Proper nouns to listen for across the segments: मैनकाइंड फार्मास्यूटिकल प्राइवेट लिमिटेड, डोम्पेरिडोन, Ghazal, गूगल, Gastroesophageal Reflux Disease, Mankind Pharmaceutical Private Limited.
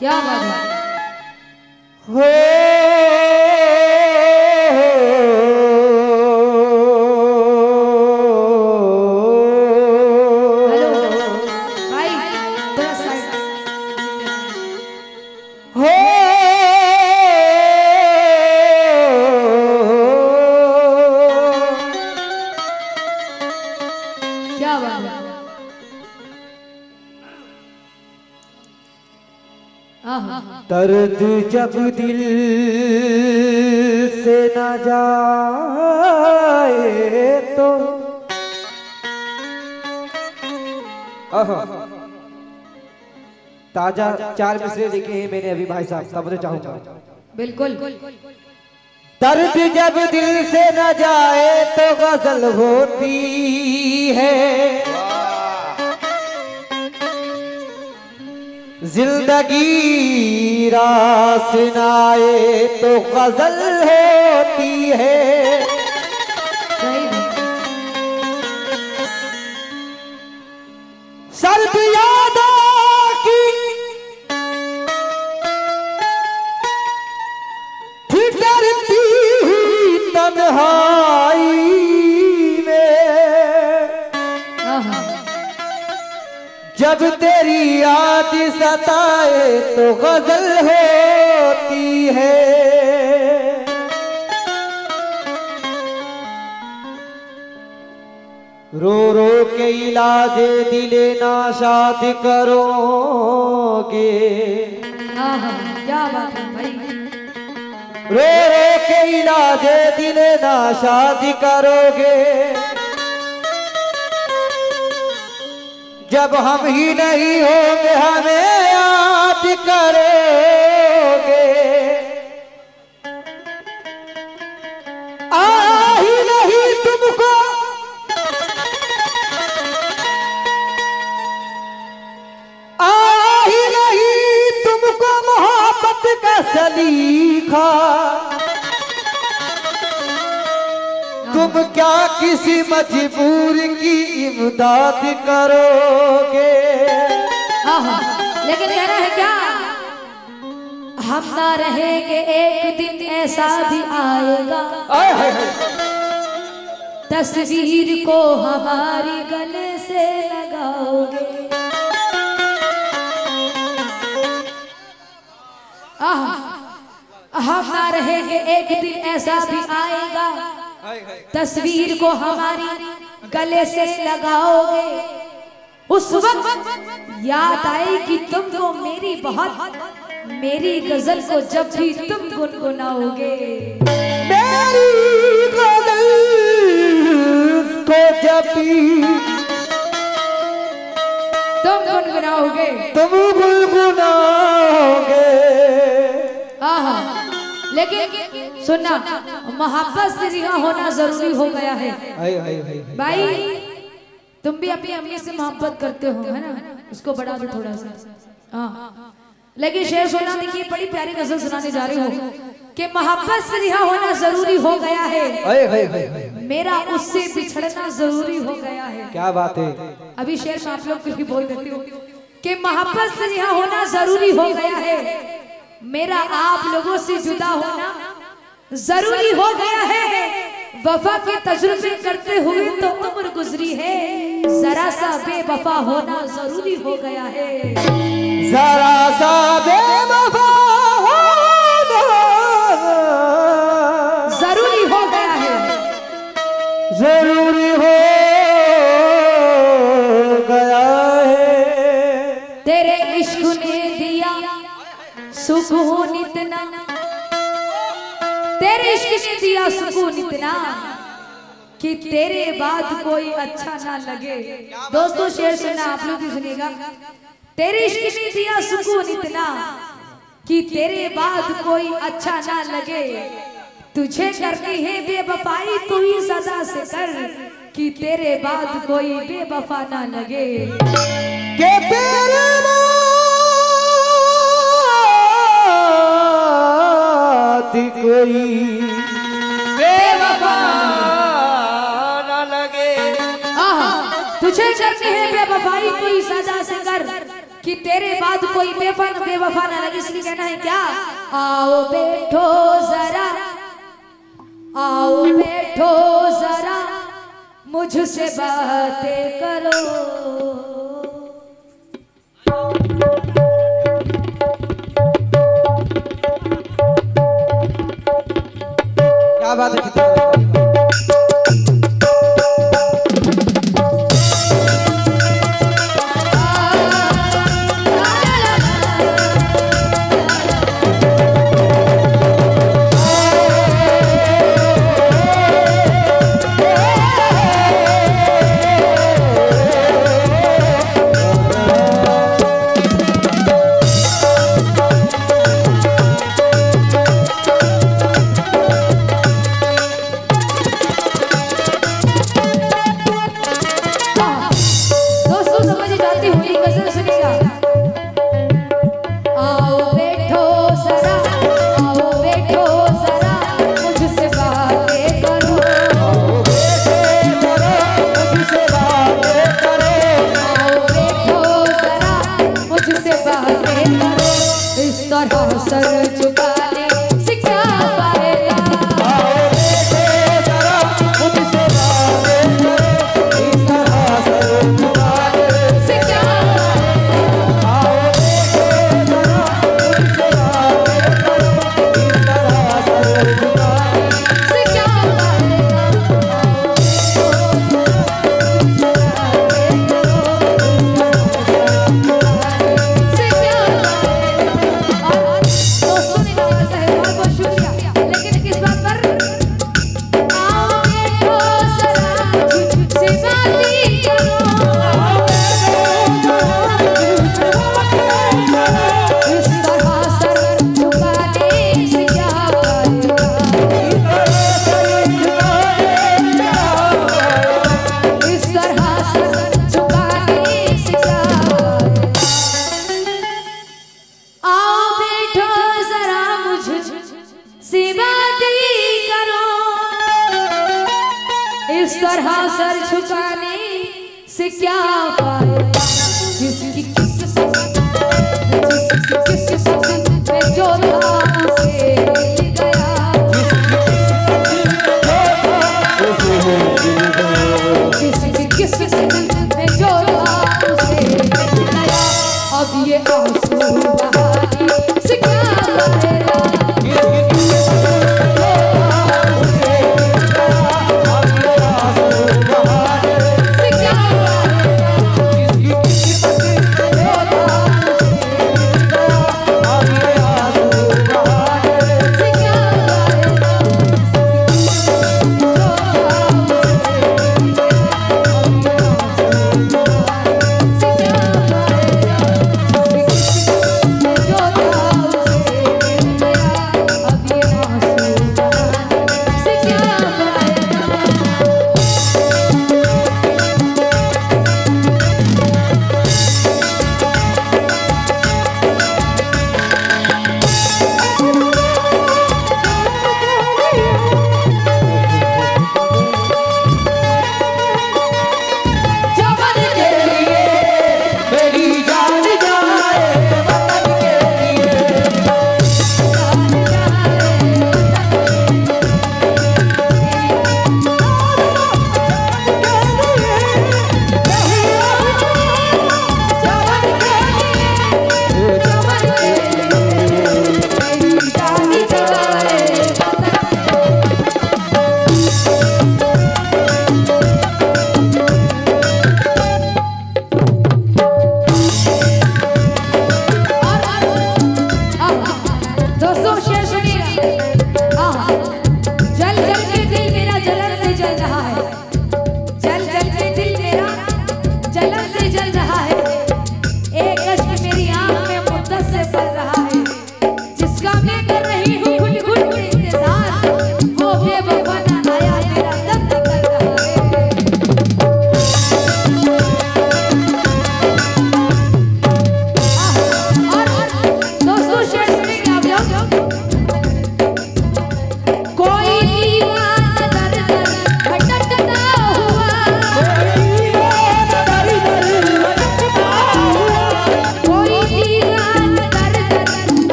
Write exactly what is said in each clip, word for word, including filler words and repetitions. क्या बात है। हेलो भाई थोड़ा साइड हो। दर्द जब दिल से न जाए तो ताजा चार मिसरे लिखे हैं मैंने अभी भाई साहब, समझना चाहूंगा बिल्कुल। दर्द जब दिल से न जाए तो गजल होती है, जिंदगी रास नाए तो गजल होती है। सर्द यादों की ठिठुरती हुई तन्हाई में जब तेरी याद सताए तो गजल होती है। रो रो के इलाज दिले नाशाद करोगे, क्या बात है भाई। रो रो के इलाज दिले नाशाद करोगे, जब हम ही नहीं होंगे हमें याद करोगे। आ ही नहीं तुमको आ ही नहीं तुमको मोहब्बत का सलीखा, तुम क्या किसी मजबूर की इमदाद करोगे। आहा, लेकिन कहना है क्या, हम ना रहेंगे एक दिन ऐसा भी आएगा, तस्वीर को हमारी गले से लगाओगे। आहा, हम ना रहेंगे एक दिन ऐसा भी आएगा, तस्वीर को हमारी गले से लगाओगे। उस वक्त याद आएगी तुमको मेरी बहुत, मेरी गजल को जब भी तुम गुनगुनाओगे, मेरी गजल को जब भी तुम गुनगुनाओगे तुम गुनगुनाओगे। आहा, लेकिन सुनना, मोहब्बत से रिहा होना जरूरी हो गया है। आए, आए, आए, आए, भाई तुम भी अपनी अम्मी से मोहब्बत करते हो है ना, उसको बढ़ा दो थोड़ा सा। हाँ, लेकिन शेर सुना, देखिए बड़ी प्यारी गजल सुनाने जा रही हो कि मोहब्बत से रिहा होना जरूरी हो गया है, मेरा उससे बिछड़ना जरूरी हो गया है। क्या बात है। अभी शेर आप लोग कुछ भी बोल देते हो कि मोहब्बत से रिहा होना जरूरी हो गया है, मेरा आप लोगों से जुदा होना जरूरी हो गया है। वफा के तजुर्बे करते हुए तो उम्र गुजरी है, जरा सा बेवफा होना जरूरी हो गया है। जरा सा बेवफा होना जरूरी हो गया है, जरूरी हो गया है। तेरे इश्क ने दिया सुकून इतना, तेरे इश्क ने दिया सुकून इतना कि तेरे बाद कोई अच्छा ना लगे। दोस्तों शेर सुनना, आप लोग भी सुनिएगा। तेरे इश्क ने दिया सुकून इतना कि तेरे बाद कोई अच्छा ना लगे, तुझे करनी है बेवफाई तू ही सदा से कर, कि तेरे बाद कोई बेवफा ना लगे। के तेरे कोई बेवफा ना लगे, तुझे करनी है बेवफाई कोई सजा से कर, कि तेरे बाद कोई बेफन बेवफा ना लगे, इसलिए कहना है क्या, आओ बैठो जरा, आओ बैठो जरा, मुझसे बातें करो। क्या बात है,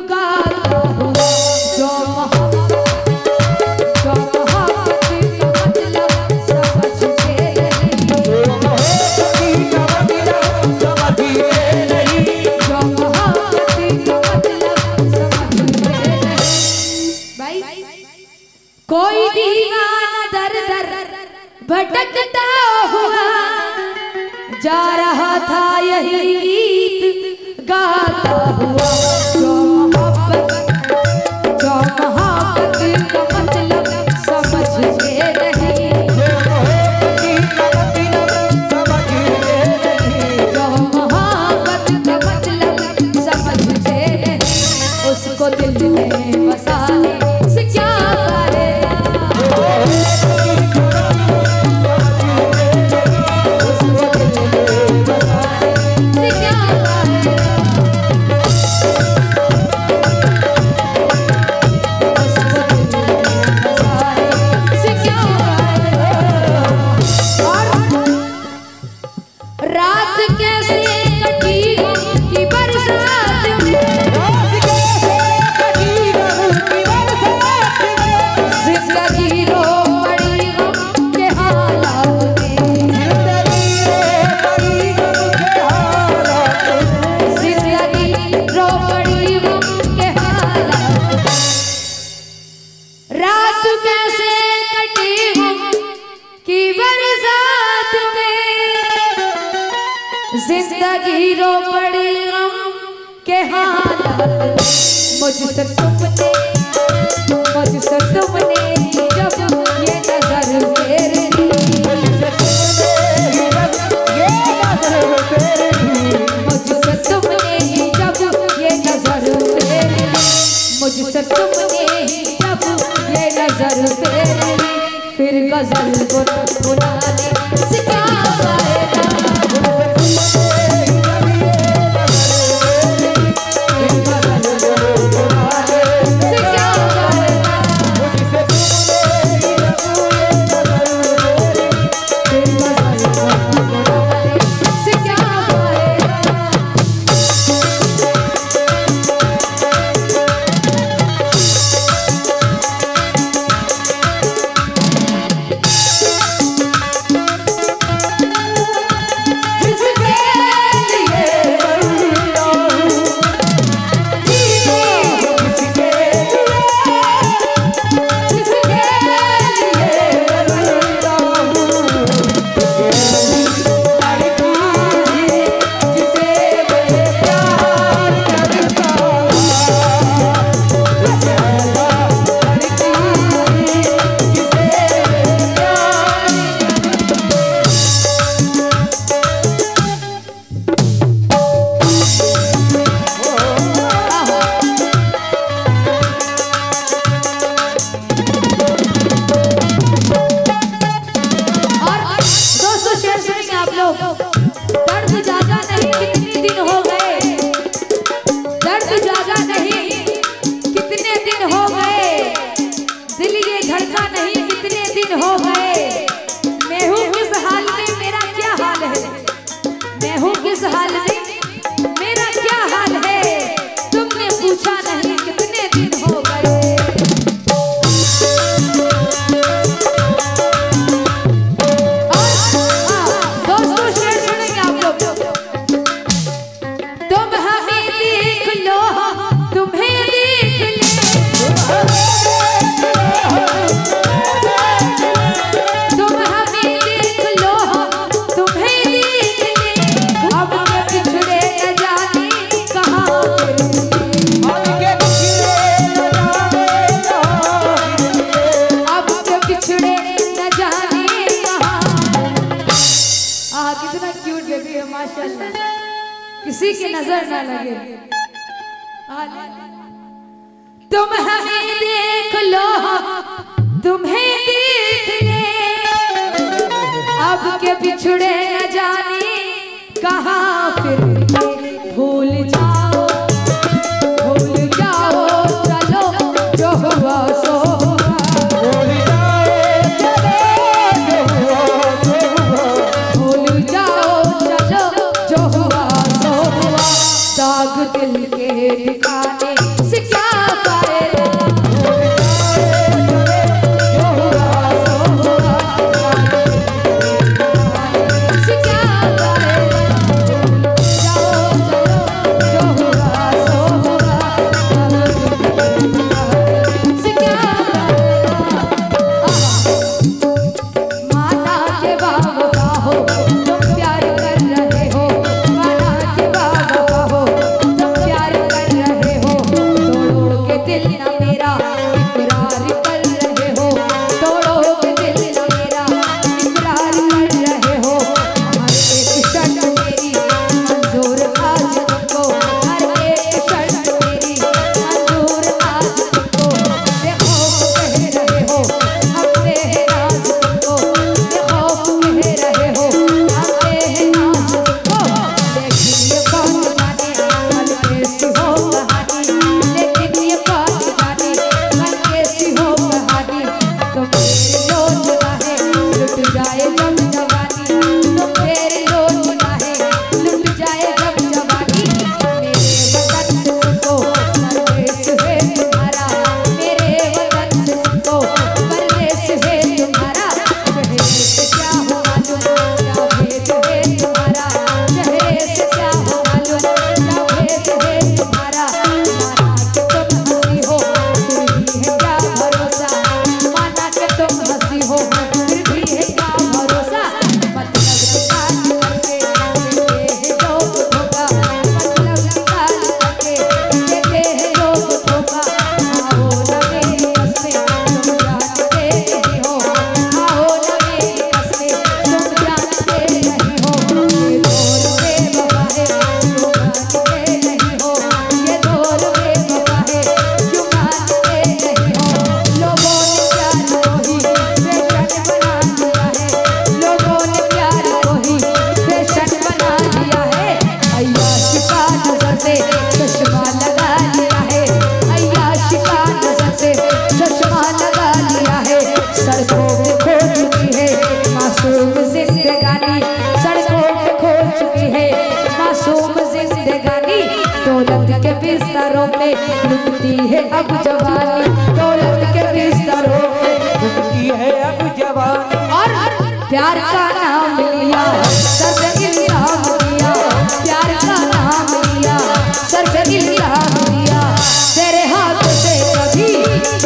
कोई दीवाना दर दर भटकता हुआ जा रहा था, यही गीत गाता हुआ। जो मोहब्बत जो मोहब्बत का मतलब समझते नहीं, जो मोहब्बत का मतलब समझते नहीं, उसको दिल में बसाने से क्या करे। जिंदगी रो बड़ी गम के हालात, मुझसे तुमने मुझसे तुमने जब ये नजर फेरी, मुझसे तुमने जब ये नजर फेरी, मुझसे तुमने जब ये नजर फेरी, फिर गजल को सुनाने से क्या फायदा। किसी की नजर ना लगे, तुम हमें देख लो तुम्हें देख ले, अब के बिछड़े न जाने कहाँ फिर भूल जाओ भूल जाओ, चलो जो हुआ सो दिल के ठिकाने से मेरा इकरार कर रहे हो, तोड़ो दिल मेरा इकरार कर रहे हो। हर एक शर्त मेरी मंजूर आज तुमको, हर एक शर्त मेरी मंजूर आज तुमको। बेखौफ कह रहे हो अपने नाज तुमको, बेखौफ कह रहे हो अपने नाज तुमको। देखिए कौन जाने मन कैसी हो कहानी, लेकिन ये बात जाने मन कैसी हो कहानी। तो फिर जो जुदा है लुट जाए जब जवानी, तो फिर जो जुदा है लुट जाए जब जवानी। मेरे वतन से सुनो परदेश है तुम्हारा, मेरे वतन से सुनो परदेश है तुम्हारा। शहर से क्या हो मालूम क्या भेद है तुम्हारा, शहर से क्या हो मालूम क्या भेद है तुम्हारा। माना कि तुम हंसी हो फिर भी है क्या भरोसा, माना कि तुम हंसी हो फिर भी है क्या भरोसा। मतलब निकाल करके देते हैं जो धोखा, मतलब निकाल करके देते हैं जो धोखा। आओ ना मेरी कसमें तुम जानते नहीं हो, आओ ना मेरी कसमें तुम जानते नहीं हो। ये दौर बेवफा है क्यों मानते नहीं हो, ये दौर बेवफा है क्यों मानते नहीं हो। लोगों ने प्यार को ही फैशन बना दिया है, लोगों ने प्यार को ही फैशन बना दिया है। अय्याश का नजर से चश्मा लगा लिया है, अय्याश का नजर से चश्मा लगा लिया है। सड़कों में खो चुकी है मासूम जिंदगानी, सड़कों में खो चुकी है मासूम जिंदगानी। दौलत के बिस्तरों में लुटती है अब जवानी, दौलत के बिस्तरों में लुटती है अब जवानी। और प्यार का नाम लिया सर्व इल्जाम दिया, प्यार का नाम लिया सर्व इल्जाम दिया। तेरे हाथों से कभी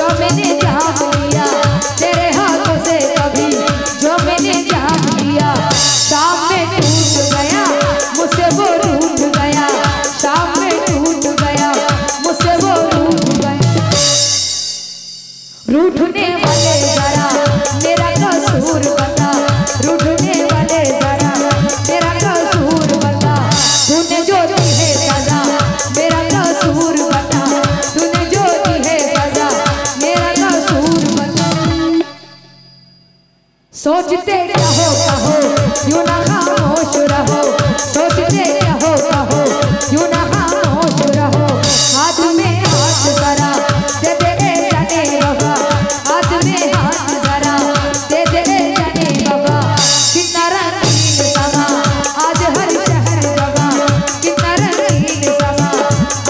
जो मैंने जाम लिया, तेरे हाथों से कभी जो मैंने जाम लिया। शाम में टूट गया मुझसे वो रूठ गया, शाम में टूट गया मुझसे वो रूठ गया। रूठने वाले जरा मेरा कसूर बता, रूठने वाले जरा मेरा कसूर बता। तूने जो दी है सजा मेरा कसूर बता, तूने जो दी है सजा मेरा कसूर बता। सोचते रहो कहो यूं ना खामोश रहो, सोचते रहो कहो यूं ना खामोश रहो। हाथ में हाथ जरा दे दे ए जाने बाबा, हाथ में हाथ जरा दे दे ए जाने बाबा। कितना रंगीन समा आज हर शहर जमा, कितना रंगीन समा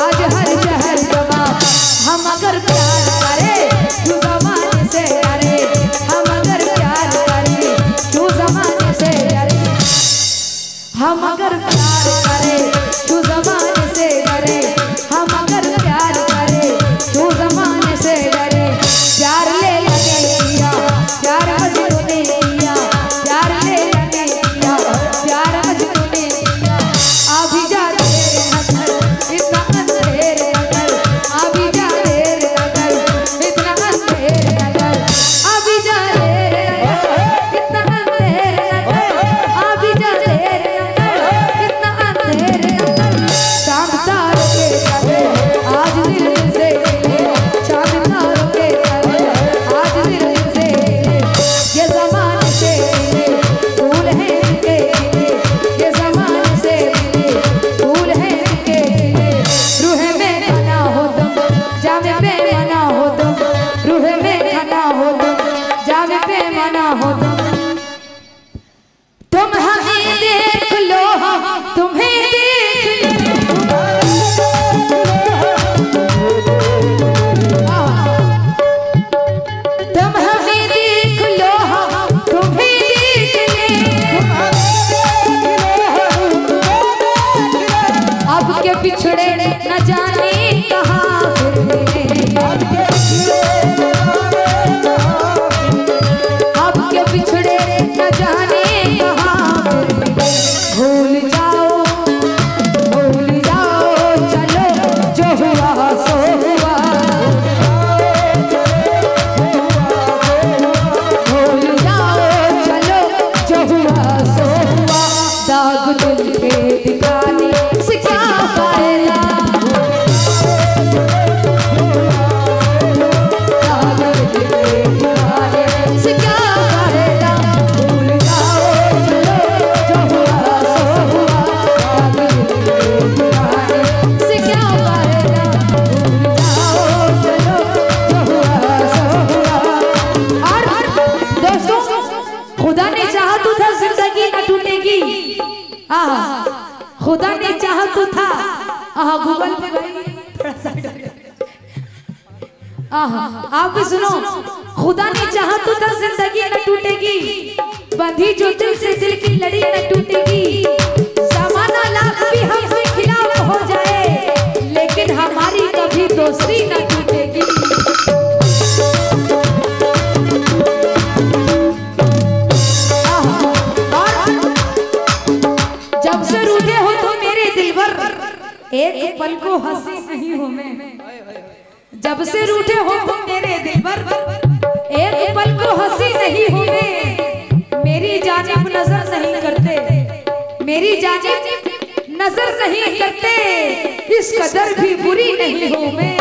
आज हर शहर जमा। हम अगर प्यार करें क्यों जमाने से डरे, हम अगर प्यार करें क्यों जमाने से डरे। हाँ गूगल पे भाई थोड़ा सा डर गया। आप भी सुनो, खुदा ने चाहा तो था जिंदगी न टूटेगी, बंधी जो दिल से दिल की लड़ी न टूटेगी। जमाना लाख भी हमसे खिलाफ हो जाए, लेकिन हमारी कभी दोस्ती न टूटेगी। जब से रूठे हो तो मेरे दिलबर, एक पल को हंसी नहीं हो मैं। जब से रूठे हो तो मेरे दिलबर, एक पल को हंसी नहीं हो मैं। मेरी जानिब नजर नहीं करते, मेरी जानिब नजर नहीं करते, इस कदर भी बुरी नहीं हो मैं।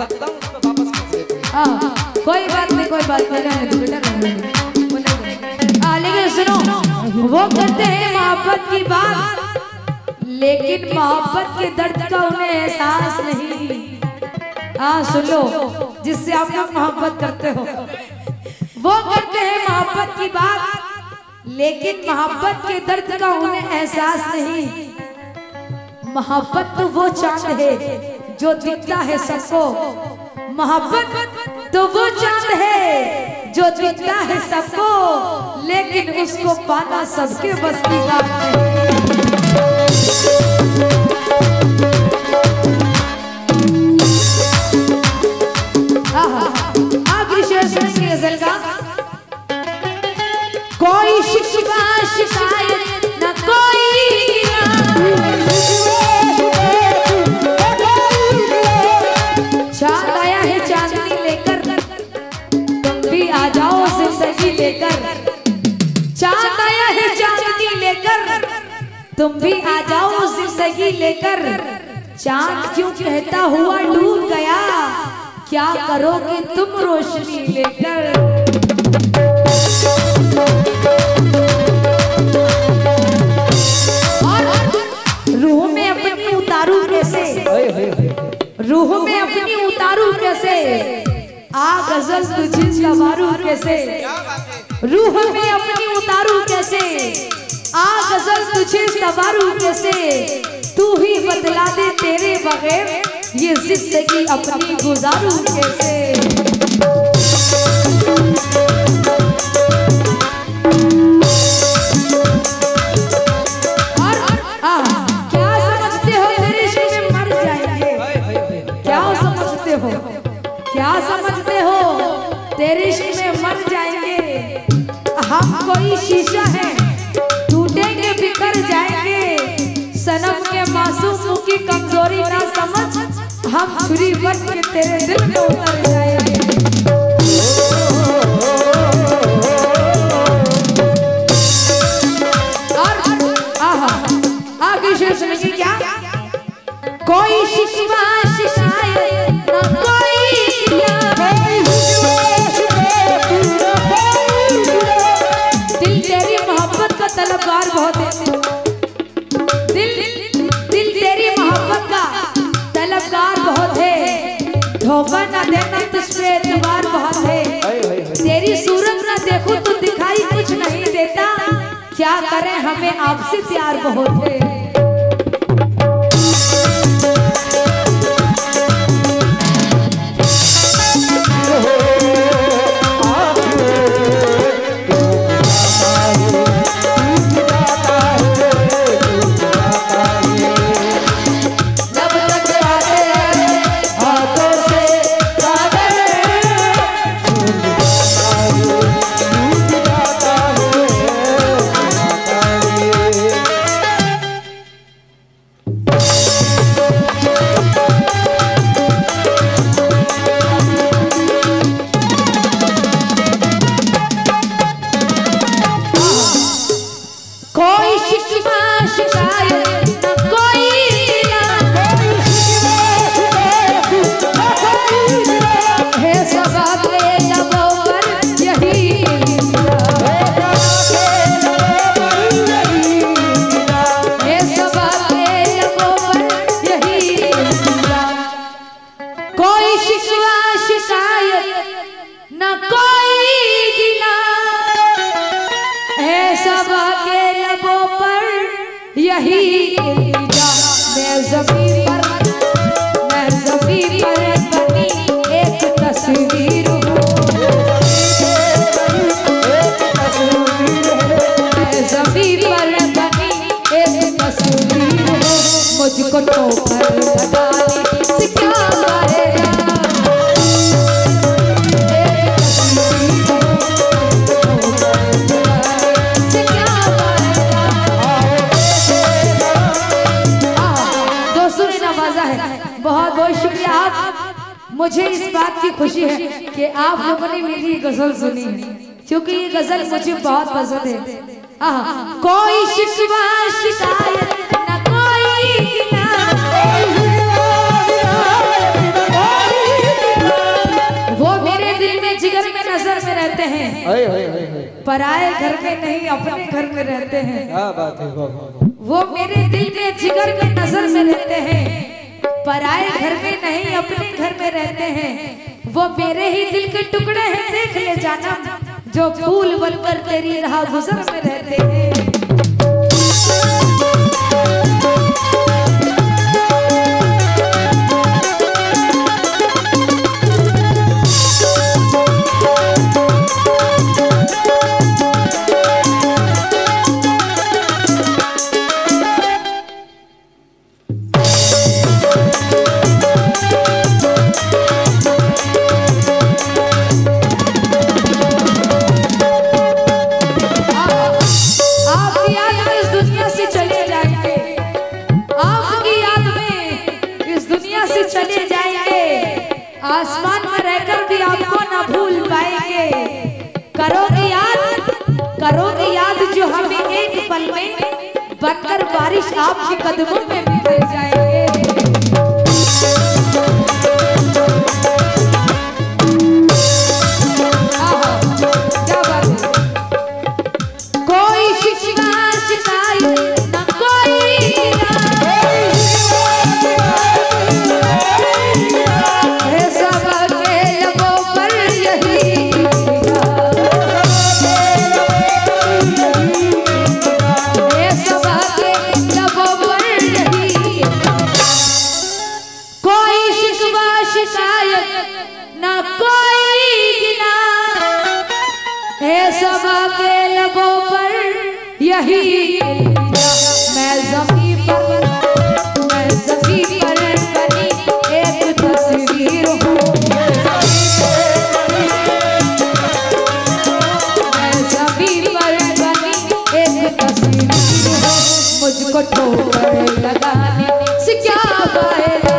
सकता हूँ तो वापस कर। कोई बात नहीं, कोई बात नहीं, लेकिन सुनो वो कहते हैं मोहब्बत की बात, लेकिन मोहब्बत के दर्द का उन्हें एहसास नहीं। हाँ सुन लो, जिससे आप लोग मोहब्बत करते हो वो कहते हैं मोहब्बत की बात, लेकिन मोहब्बत के दर्द का उन्हें एहसास नहीं। मोहब्बत तो वो चांद है जो दिखता है सबको, मोहब्बत तो वो चांद है जो दिखता है सबको, लेकिन उसको पाना सबके बस की बात नहीं। आखिरी शेर सुनिए ग़ज़ल का। कोई शिकवा शिकायत न कोई तुम भी आ जाओ जिंदगी लेकर। चांद क्यों कहता हुआ डूब गया, क्या करोगे तुम रोशनी लेकर। और रूह में अपनी उतारू कैसे, रूह में अपनी उतारू कैसे, आ ग़ज़ल तुझे सवारू कैसे। रूह में अपनी उतारू कैसे, आ ग़ज़ल तुझे सवारू कैसे। तू ही बदला दे तेरे बगैर ये जिंदगी अपनी गुजारू कैसे। और आ, क्या समझते हो मेरे शेर मर जाएंगे, क्या समझते हो, क्या समझते हो तेरे शेर मर जाएंगे। हम कोई शीशा है टूटेंगे बिखर जाएंगे, सनम के मासूम की कमजोरी ना समझ, हम छुरी बन के तेरे दिल में उतर जाएंगे। और आहा आगे शेर सुनिए क्या, कोई शिकवा शिकायत ना कोई, तलबगार बहुत है दिल, दिल तेरी मोहब्बत का तलबगार बहुत है। धोखा न देना तुझ पे एतबार बहुत है, तेरी सूरत न देखो तो दिखाई कुछ नहीं देता, क्या करें हमें आपसे प्यार बहुत है। मुझको तो पर बताने से क्या मारेगा, से क्या मारेगा। दोस्तों ने नवाजा है, बहुत बहुत शुक्रिया आप। मुझे इस बात की खुशी है कि आप लोगों ने मेरी ग़ज़ल सुनी, क्योंकि ये ग़ज़ल मुझे बहुत पसंद है। कोई शिकवा शिकायत ना कोई, कोई शिकवा शिकायत ना कोई, पराए घर में नहीं अपने घर में रहते हैं। क्या बात है, वो मेरे दिल में जिगर में नजर में रहते हैं। पराए घर में नहीं अपने घर में रहते हैं। वो मेरे ही दिल के टुकड़े हैं, देख ले जाना, जो फूल बनकर तेरी राह गुजर में रहते हैं। आसमान में रहकर भी आपको ना भूल पाएंगे। करोगे याद, करोगे याद जो हमें एक पल में बनकर बारिश आपके कदमों में भी गिर जाएंगे। मुझको ठोकर लगाने से क्या फायदा।